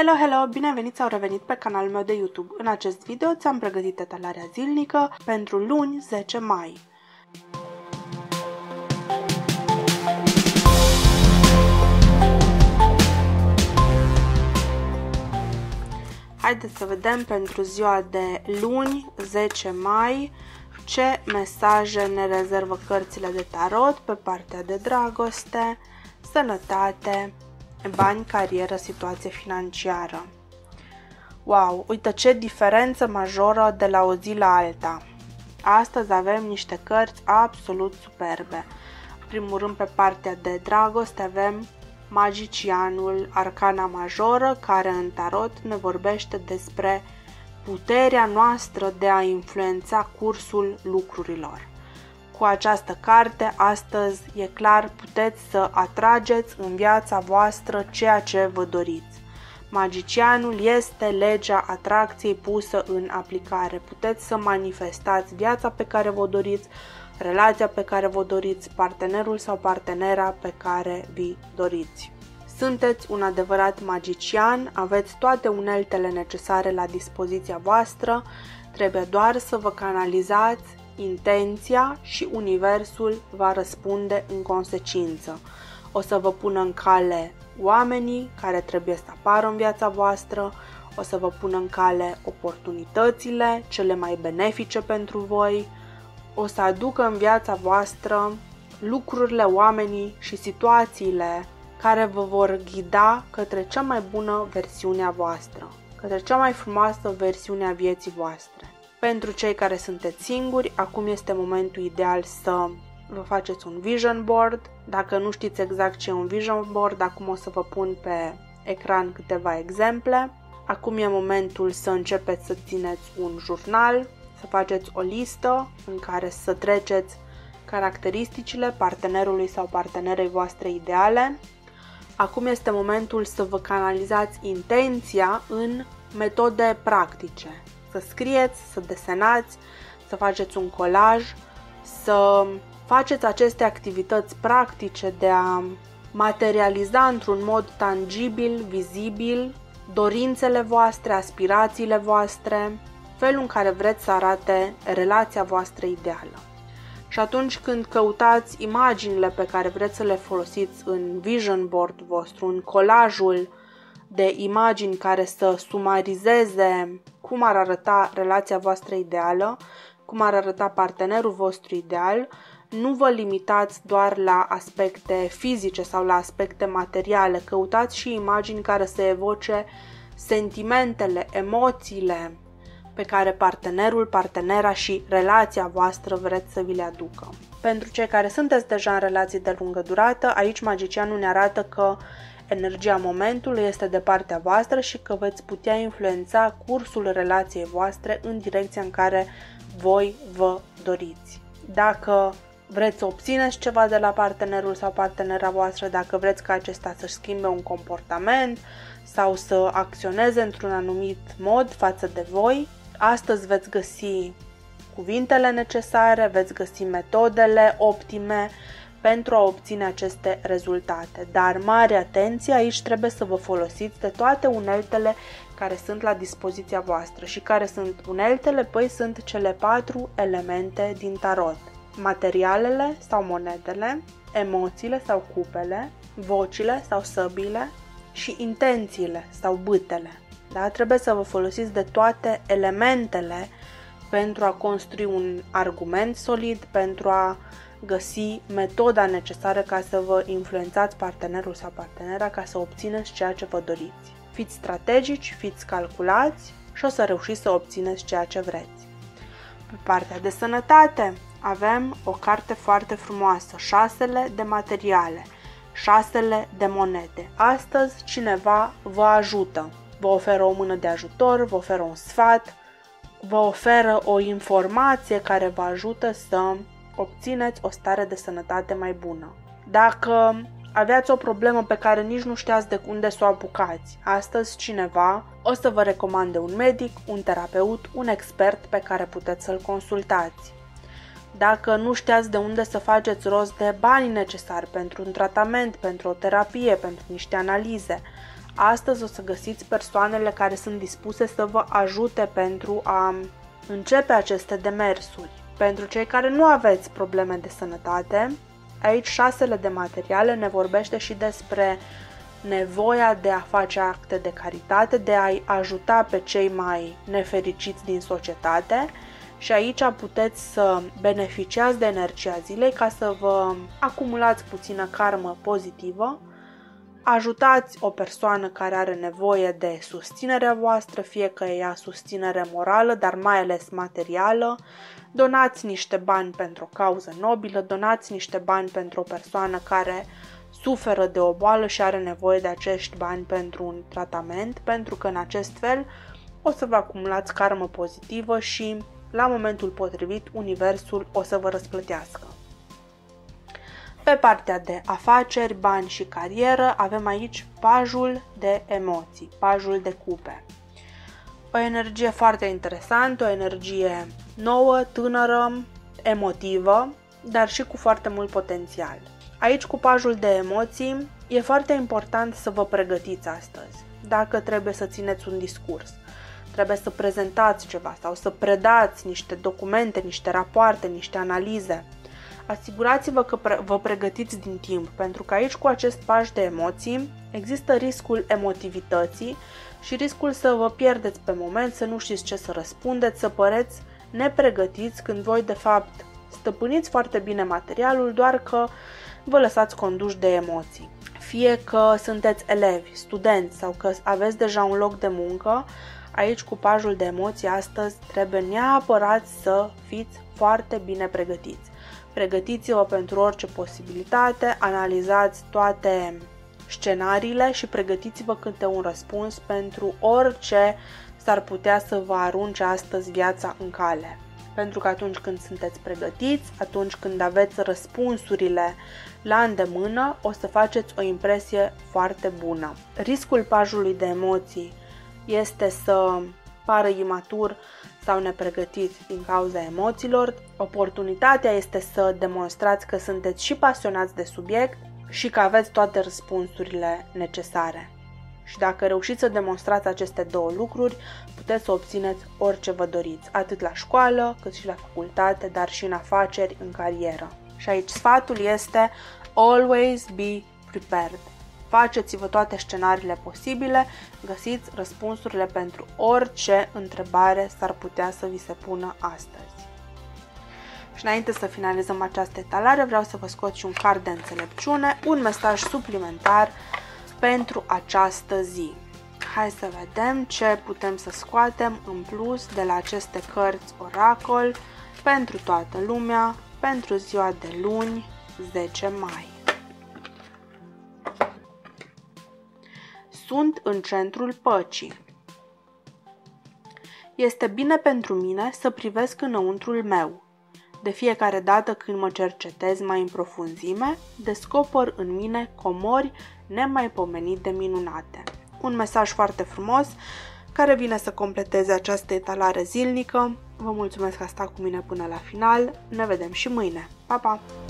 Hello, hello! Bine venit sau revenit pe canalul meu de YouTube. În acest video ți-am pregătit etalarea zilnică pentru luni 10 mai. Haideți să vedem pentru ziua de luni 10 mai ce mesaje ne rezervă cărțile de tarot pe partea de dragoste, sănătate, bani, carieră, situație financiară. Wow, uite ce diferență majoră de la o zi la alta. Astăzi avem niște cărți absolut superbe. În primul rând, pe partea de dragoste avem Magicianul, arcana majoră, care în tarot ne vorbește despre puterea noastră de a influența cursul lucrurilor. Cu această carte, astăzi, e clar, puteți să atrageți în viața voastră ceea ce vă doriți. Magicianul este legea atracției pusă în aplicare. Puteți să manifestați viața pe care vă doriți, relația pe care vă doriți, partenerul sau partenera pe care vi doriți. Sunteți un adevărat magician, aveți toate uneltele necesare la dispoziția voastră, trebuie doar să vă canalizați intenția și universul va răspunde în consecință. O să vă pună în cale oamenii care trebuie să apară în viața voastră, o să vă pună în cale oportunitățile cele mai benefice pentru voi, o să aducă în viața voastră lucrurile, oamenii și situațiile care vă vor ghida către cea mai bună versiune a voastră, către cea mai frumoasă versiune a vieții voastre. Pentru cei care sunteți singuri, acum este momentul ideal să vă faceți un vision board. Dacă nu știți exact ce e un vision board, acum o să vă pun pe ecran câteva exemple. Acum e momentul să începeți să țineți un jurnal, să faceți o listă în care să treceți caracteristicile partenerului sau partenerei voastre ideale. Acum este momentul să vă canalizați intenția în metode practice. Să scrieți, să desenați, să faceți un colaj, să faceți aceste activități practice de a materializa într-un mod tangibil, vizibil, dorințele voastre, aspirațiile voastre, felul în care vreți să arate relația voastră ideală. Și atunci când căutați imaginile pe care vreți să le folosiți în vision board-ul vostru, în colajul de imagini care să sumarizeze cum ar arăta relația voastră ideală, cum ar arăta partenerul vostru ideal, nu vă limitați doar la aspecte fizice sau la aspecte materiale, căutați și imagini care să evoce sentimentele, emoțiile pe care partenerul, partenera și relația voastră vreți să vi le aducă. Pentru cei care sunteți deja în relații de lungă durată, aici magicianul ne arată că energia momentului este de partea voastră și că veți putea influența cursul relației voastre în direcția în care voi vă doriți. Dacă vreți să obțineți ceva de la partenerul sau partenera voastră, dacă vreți ca acesta să-și schimbe un comportament sau să acționeze într-un anumit mod față de voi, astăzi veți găsi cuvintele necesare, veți găsi metodele optime pentru a obține aceste rezultate. Dar mare atenție, aici trebuie să vă folosiți de toate uneltele care sunt la dispoziția voastră. Și care sunt uneltele? Păi sunt cele 4 elemente din tarot. Materialele sau monedele, emoțiile sau cupele, vocile sau săbile și intențiile sau bâtele. Da? Trebuie să vă folosiți de toate elementele pentru a construi un argument solid, pentru a găsi metoda necesară ca să vă influențați partenerul sau partenera, ca să obțineți ceea ce vă doriți. Fiți strategici, fiți calculați și o să reușiți să obțineți ceea ce vreți. Pe partea de sănătate avem o carte foarte frumoasă, 6-le de materiale, 6-le de monede. Astăzi cineva vă ajută, vă oferă o mână de ajutor, vă oferă un sfat, vă oferă o informație care vă ajută să obțineți o stare de sănătate mai bună. Dacă aveați o problemă pe care nici nu știați de unde să o apucați, astăzi cineva o să vă recomande un medic, un terapeut, un expert pe care puteți să-l consultați. Dacă nu știați de unde să faceți rost de banii necesari pentru un tratament, pentru o terapie, pentru niște analize, Astăzi o să găsiți persoanele care sunt dispuse să vă ajute pentru a începe aceste demersuri. Pentru cei care nu aveți probleme de sănătate, aici 6-le de materiale ne vorbește și despre nevoia de a face acte de caritate, de a-i ajuta pe cei mai nefericiți din societate și aici puteți să beneficiați de energia zilei ca să vă acumulați puțină karmă pozitivă, ajutați o persoană care are nevoie de susținerea voastră, fie că e ea susținere morală, dar mai ales materială, donați niște bani pentru o cauză nobilă, donați niște bani pentru o persoană care suferă de o boală și are nevoie de acești bani pentru un tratament, pentru că în acest fel o să vă acumulați karmă pozitivă și la momentul potrivit Universul o să vă răsplătească. Pe partea de afaceri, bani și carieră avem aici pajul de emoții, pajul de cupe. O energie foarte interesantă, o energie nouă, tânără, emotivă, dar și cu foarte mult potențial. Aici cu pajul de emoții e foarte important să vă pregătiți astăzi. Dacă trebuie să țineți un discurs, trebuie să prezentați ceva sau să predați niște documente, niște rapoarte, niște analize, asigurați-vă că vă pregătiți din timp, pentru că aici cu acest paj de emoții există riscul emotivității și riscul să vă pierdeți pe moment, să nu știți ce să răspundeți, să păreți nepregătiți când voi de fapt stăpâniți foarte bine materialul, doar că vă lăsați conduși de emoții. Fie că sunteți elevi, studenți sau că aveți deja un loc de muncă, aici cu pajul de emoții astăzi trebuie neapărat să fiți foarte bine pregătiți. Pregătiți-vă pentru orice posibilitate, analizați toate scenariile și pregătiți-vă câte un răspuns pentru orice s-ar putea să vă arunce astăzi viața în cale. Pentru că atunci când sunteți pregătiți, atunci când aveți răspunsurile la îndemână, o să faceți o impresie foarte bună. Riscul pajului de emoții este să pară imatur sau nepregătit din cauza emoțiilor. Oportunitatea este să demonstrați că sunteți și pasionați de subiect și că aveți toate răspunsurile necesare. Și dacă reușiți să demonstrați aceste două lucruri, puteți să obțineți orice vă doriți, atât la școală, cât și la facultate, dar și în afaceri, în carieră. Și aici sfatul este always be prepared. Faceți-vă toate scenariile posibile, găsiți răspunsurile pentru orice întrebare s-ar putea să vi se pună astăzi. Și înainte să finalizăm această etalare, vreau să vă scot și un card de înțelepciune, un mesaj suplimentar pentru această zi. Hai să vedem ce putem să scoatem în plus de la aceste cărți oracol pentru toată lumea, pentru ziua de luni, 10 mai. Sunt în centrul păcii. Este bine pentru mine să privesc înăuntrul meu. De fiecare dată când mă cercetez mai în profunzime, descoper în mine comori nemaipomenit de minunate. Un mesaj foarte frumos care vine să completeze această etalare zilnică. Vă mulțumesc că ați stat cu mine până la final. Ne vedem și mâine. Pa, pa!